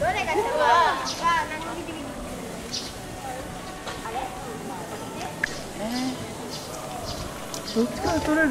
どっちから取れる？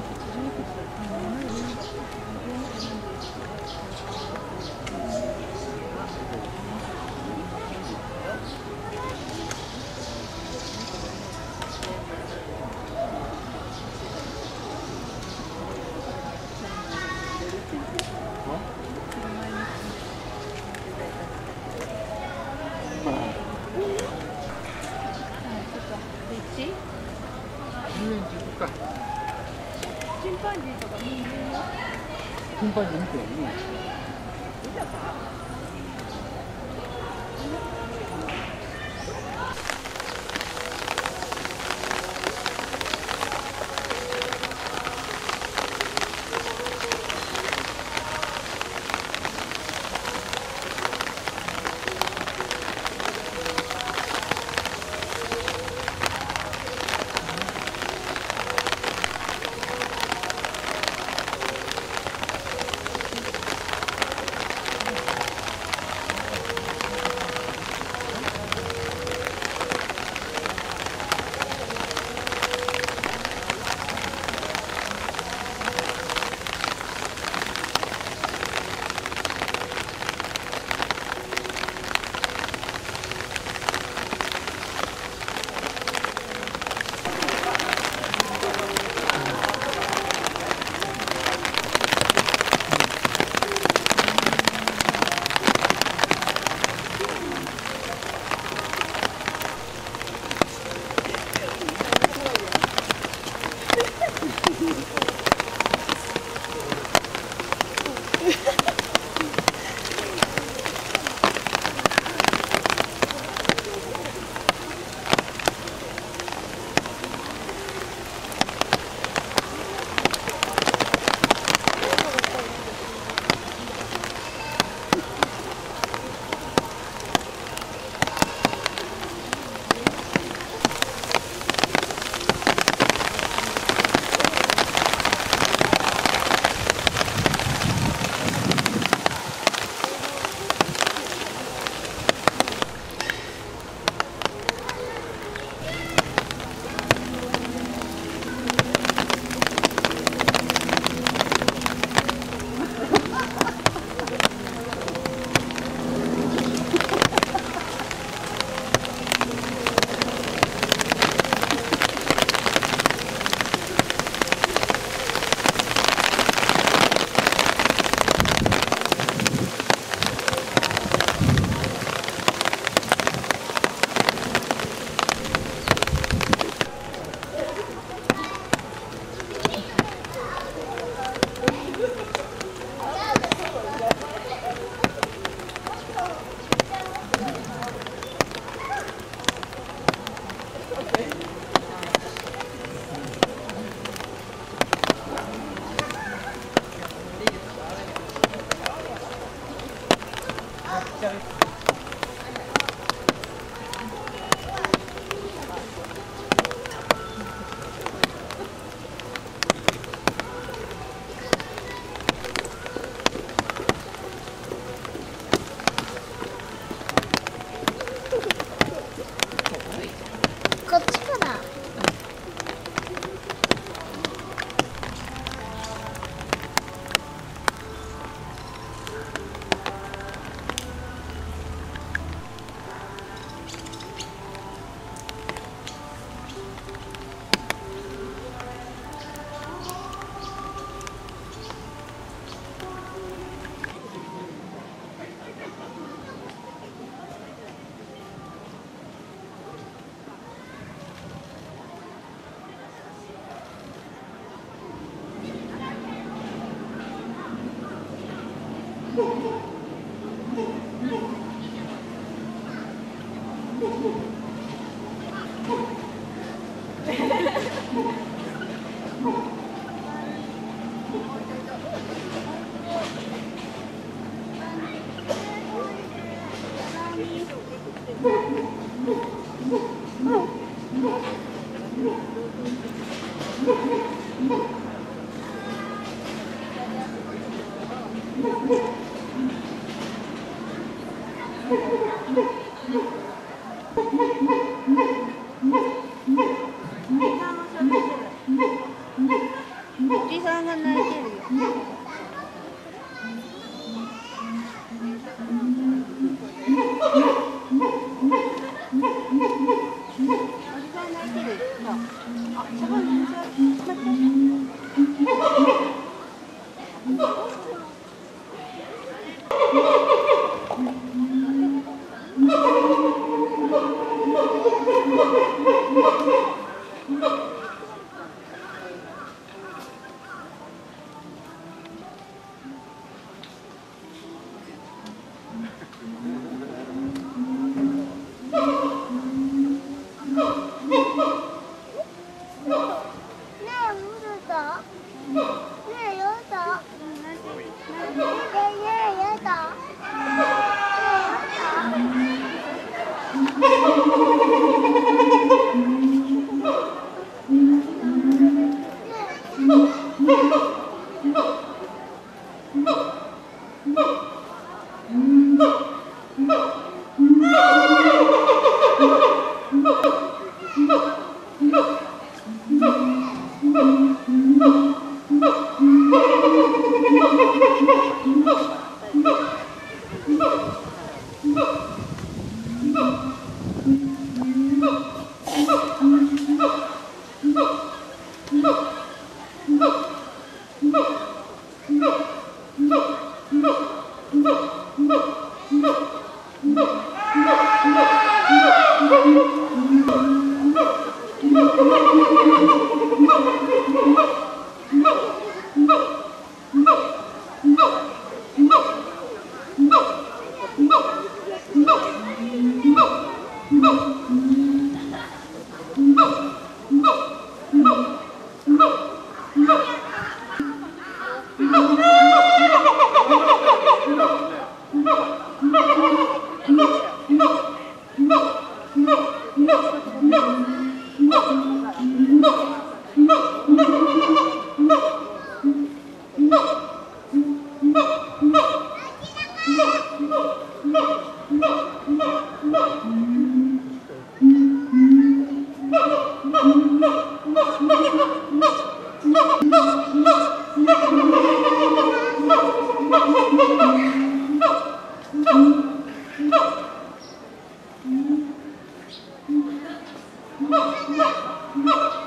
No!